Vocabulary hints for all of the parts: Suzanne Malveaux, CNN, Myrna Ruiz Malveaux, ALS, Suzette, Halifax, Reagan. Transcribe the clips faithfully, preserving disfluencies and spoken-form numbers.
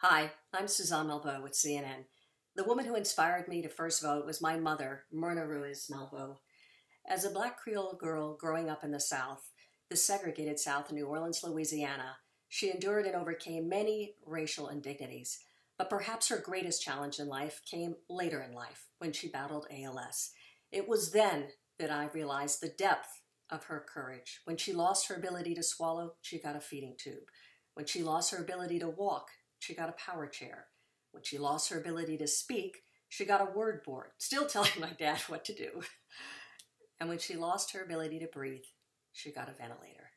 Hi, I'm Suzanne Malveaux with C N N. The woman who inspired me to first vote was my mother, Myrna Ruiz Malveaux. As a black Creole girl growing up in the South, the segregated South in New Orleans, Louisiana, she endured and overcame many racial indignities. But perhaps her greatest challenge in life came later in life when she battled A L S. It was then that I realized the depth of her courage. When she lost her ability to swallow, she got a feeding tube. When she lost her ability to walk, she got a power chair. When she lost her ability to speak, she got a word board, still telling my dad what to do. And when she lost her ability to breathe, she got a ventilator.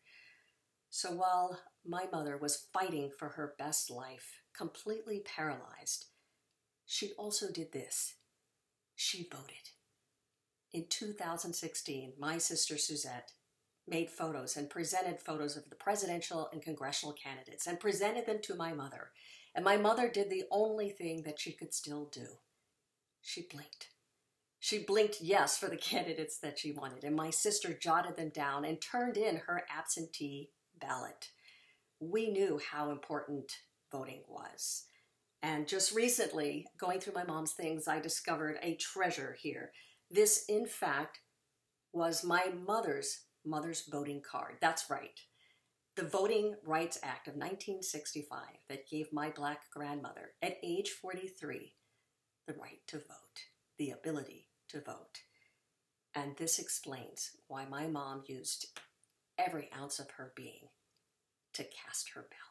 So while my mother was fighting for her best life, completely paralyzed, she also did this. She voted. In two thousand sixteen, my sister Suzette made photos and presented photos of the presidential and congressional candidates and presented them to my mother. And my mother did the only thing that she could still do. She blinked. She blinked yes for the candidates that she wanted, and my sister jotted them down and turned in her absentee ballot. We knew how important voting was. And just recently, going through my mom's things, I discovered a treasure here. This, in fact, was my mother's mother's voting card. That's right. The Voting Rights Act of nineteen sixty-five that gave my black grandmother, at age forty-three, the right to vote, the ability to vote. And this explains why my mom used every ounce of her being to cast her ballot.